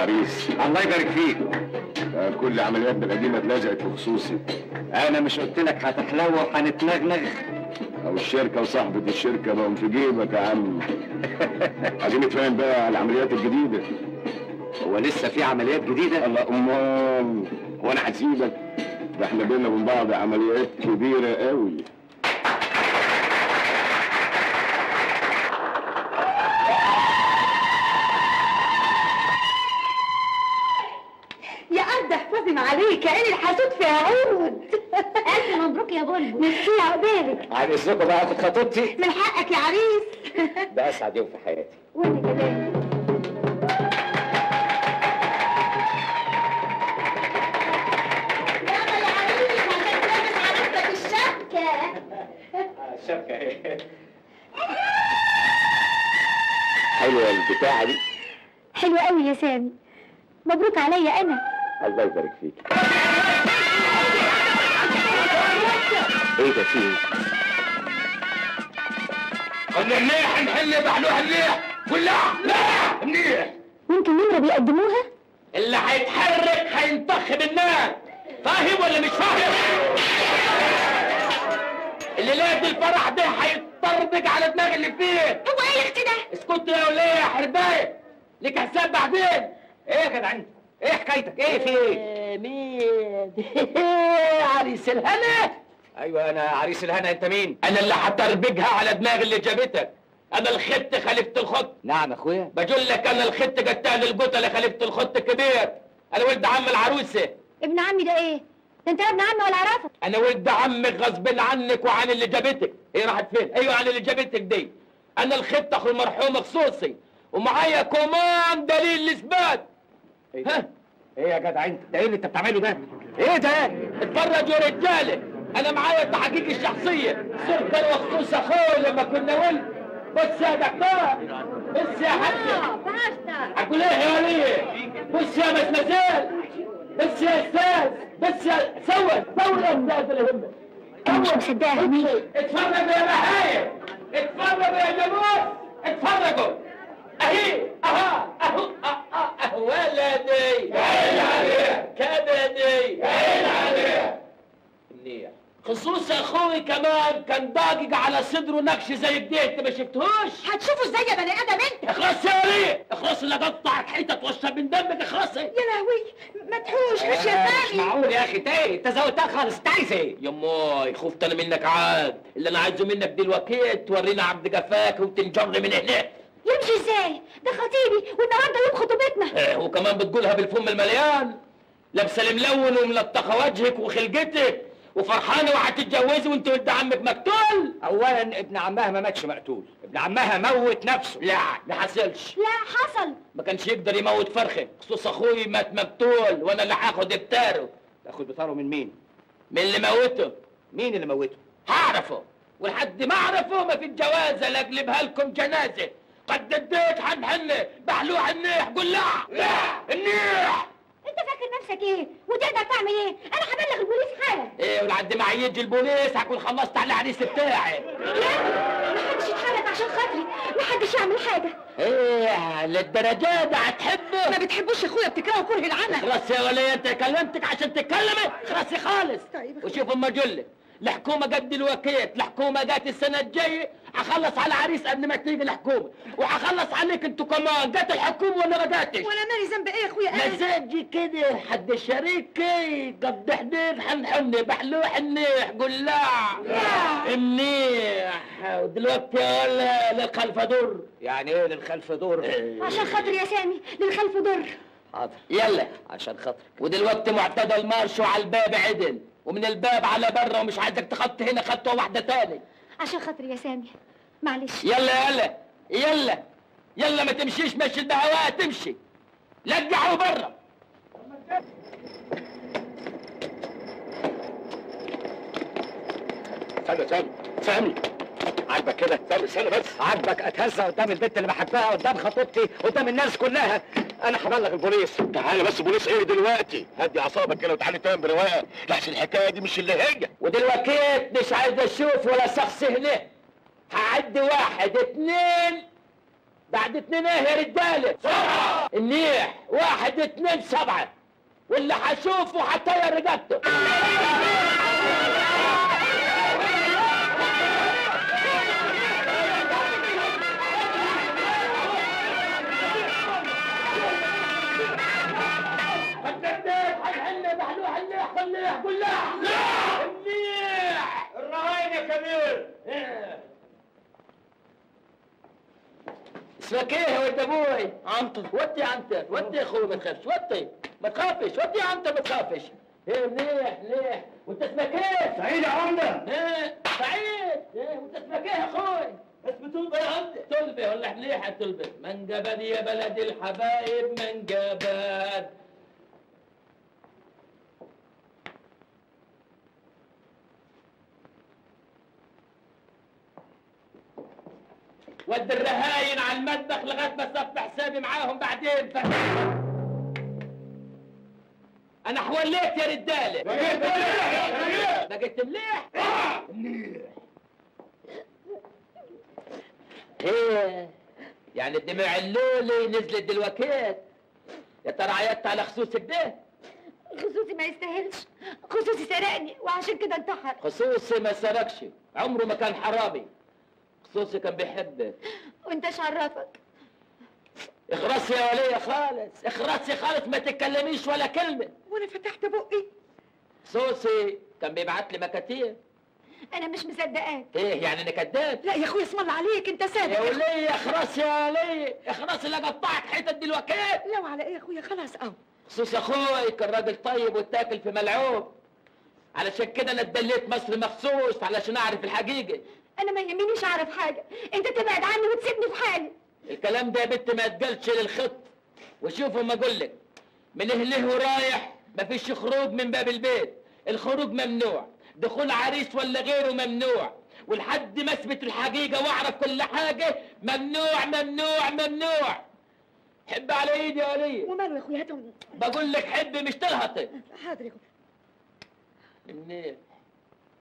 عريس. الله يبارك فيك. كل عملياتنا القديمه اتلزقت في خصوصي. انا مش قلت لك هتحلوى وهنتنغنغ؟ او الشركه وصاحبه الشركه بقوا في جيبك يا عم. عايزين نتفاهم بقى على العمليات الجديده. هو لسه في عمليات جديده؟ الله، امال هو انا هسيبك؟ ده احنا بينا وبين بعض عمليات كبيره قوي. كأن الحسود في عود. ألف مبروك يا بلبل. ميرسي يا عقبالك. عن إذنكم بقى هاخد خطيبتي. من حقك يا عريس. ده أسعد يوم في حياتي. وأنا كمان. يابا يا عريس عشان تلبس عروستك الشبكة. الشبكة إيه؟ حلوة البتاعة دي. حلوة أوي يا سامي. مبروك عليا أنا. الله يبارك فيك. ايه ده فيه؟ قلنا مليح نحل بحلوها مليح كلها مليح مليح. ممكن نمرة بيقدموها؟ اللي هيتحرك هينطخ بالنار. فاهم ولا مش فاهم؟ اللي لاد الفرح ده هيتطربج على دماغ اللي فيه. هو ايه يا اختي ده؟ اسكت يا وليه يا حربايه. ليك حساب بعدين. ايه يا جدعان؟ ايه حكايتك؟ ايه في ايه؟ مين؟ عريس الهنا؟ ايوه انا عريس الهنا. انت مين؟ انا اللي هتربجها على دماغ اللي جابتك. انا الخط خلفت الخط. نعم يا اخويا. بقول لك انا الخط جبتها للجوتة اللي خلفت الخط الكبير. انا ولد عم العروسه. ابن عمي ده ايه؟ ده انت ابن عمي ولا عرفك؟ انا ولد عمك غصب عنك وعن اللي جابتك. هي راحت فين؟ ايوه عن اللي جابتك دي. انا الخط اخو المرحوم خصوصي ومعايا كمان دليل الاثبات. ايه ها؟ ايه يا جدع انت؟ ده ايه اللي انت بتعمله ده؟ ايه ده؟ اتفرج يا رجاله، انا معايا التحقيق الشخصيه، صورتي الوخصوص اخويا لما كنا ولد. بص يا دكتور، بص يا حاجه، هتقول ايه يا وليه؟ بص يا مسمسال، بص يا استاذ، بص يا سوى الاستاذ اللي يهمك. انا مش مصدقها يا مين؟ اتفرجوا يا بهايم، اتفرجوا يا جاموس، اتفرجوا. اهي اها اهو اهو ولدي عين عليها كبدي عين عليها منيح. خصوص اخوي كمان كان ضاجج على صدره نكش زي الجه. انت ما شفتهوش؟ هتشوفه ازاي يا بني ادم انت؟ اخلصي يا وليه، اخلصي لا اقطع الحيطه اتوشر من دمك. اخلصي يا لهوي ما تحوش. مش يا سامي مش معقول يا اخي. تايه انت زودتها خالص. انت عايز ايه؟ يماي خفت انا منك عاد. اللي انا عايزه منك دلوقتي تورينا عبد جفاك وتنجر من هناك. يمشي ازاي؟ ده خطيبي والنهارده يوم خطوبتنا. وكمان بتقولها بالفم المليان. لابسه الملون وملطخه وجهك وخلجتك وفرحانه وهتتجوزي وانت ولد عمك مقتول. اولا ابن عمها ما ماتش مقتول، ابن عمها موت نفسه. لا ما حصلش. لا حصل. ما كانش يقدر يموت فرخه. خصوص اخوي مات مقتول وانا اللي هاخد بتاره. تاخد بتاره من مين؟ من اللي موته. مين اللي موته؟ هعرفه، ولحد ما اعرفه ما في جوازه لا اجلبها لكم جنازه. قد الديت حنحني بحلوح النيح قلع لا النيح. انت فاكر نفسك ايه؟ وتقدر تعمل ايه؟ انا هبلغ البوليس حالا. ايه ولحد ما هيجي البوليس هكون خلصت على العريس بتاعي. لا محدش يتحرك عشان خاطري، محدش يعمل حاجه. ايه للدرجه ده هتحبه؟ ما بتحبوش يا اخويا، بتكرهه كره العمى. خلاص يا وليه انت كلمتك عشان تتكلمي؟ خلاص خالص. طيب وشوف اما اجولك، الحكومه جت الوكيت، الحكومه جت السنه الجايه هخلص على عريس قبل ما تيجي الحكومه، وهخلص عليك انتوا كمان. جت الحكومه ولا ما جاتش؟ ولا مالي ذنب. ايه يا اخويا انا؟ مزاجي كده حد شريكي قد حنين حنحني بحلوح النيح قلاع منيح. ودلوقتي اقولها للخلف ضر. يعني ايه للخلف ضر؟ عشان خاطري يا سامي للخلف ضر. حاضر يلا عشان خاطرك. ودلوقتي معتدى المارش وعلى الباب عدل، ومن الباب على بره، ومش عايزك تخط هنا خطوه واحده تاني. عشان خاطري يا سامي معلش. يلا يلا يلا يلا ما تمشيش مشي البهواء تمشي. لجعوا بره. استنى سامي سامي عاجبك كده؟ سامي استنى بس. عاجبك اتهزى قدام البنت اللي بحبها قدام خطيبتي قدام الناس كلها؟ انا هبلغ البوليس. تعالى بس البوليس ايه دلوقتي؟ هدي اعصابك كده وتعالى تفهم برواقه، لحسن الحكايه دي مش اللي هي. ودلوقتي مش عايز اشوف ولا شخص هنا. هعد واحد اتنين بعد 2 ايه يا رجاله؟ سرعه النيح 1 2 7 واللي هشوفه هطير رجالته. النيح كلها لا النيح الرهاينه كبير. اسمك ايه يا ولد ابوي؟ عنتر. ودي عنتر، ودي يا اخوي ما تخافش، ودي ما تخافش، ودي يا عنتر ما تخافش. ايه منيح منيح. وانت اسمك ايه؟ سعيد يا عمده. ايه سعيد. ايه وانت اسمك ايه يا اخوي؟ اسمي طلبه يا عمده. طلبه ولا منيح يا طلبه؟ منجبان يا بلد الحبايب منجبان. ودي الرهاين على المطبخ لغايه ما اصفي حسابي معاهم بعدين. انا حوليت يا رجاله. بقيت مليح يا رجاله. بقيت مليح. منيح. هي يعني الدمع اللولي نزلت دلوقتي. يا ترى عيطت على خصوصك ده؟ خصوصي ما يستاهلش، خصوصي سرقني وعشان كده انتحر. خصوصي ما سرقش، عمره ما كان حرامي. خصوصي كان بيحبك. وانت ايش عرفك؟ اخرسي يا وليه خالص، اخرسي خالص ما تتكلميش ولا كلمه. وانا فتحت بقي. خصوصي كان بيبعت لي مكاتيب. انا مش مصدقاك. ايه يعني انا كذاب؟ لا يا اخويا اسم الله عليك انت صادق. يا وليه اخرسي يا وليه، اخرسي لا قطعت حتت دلوقتي. لو على ايه يا اخويا خلاص قوي. خصوصي اخوي كان راجل طيب واتاكل في ملعوب. علشان كده انا اتدليت مصر مخصوص علشان اعرف الحقيقه. أنا ما يهمنيش أعرف حاجة، أنت تبعد عني وتسيبني في حالي. الكلام ده يا بنت ما يتقالش للخط، وشوفوا ما أقول لك، من هله ورايح مفيش خروج من باب البيت، الخروج ممنوع، دخول عريس ولا غيره ممنوع، ولحد ما أثبت الحقيقة وأعرف كل حاجة ممنوع ممنوع ممنوع. حب على إيدي يا ولية. وماله يا أخويا هاتهم. بقول لك حب مش تلهطي. حاضر يا أخويا. منين؟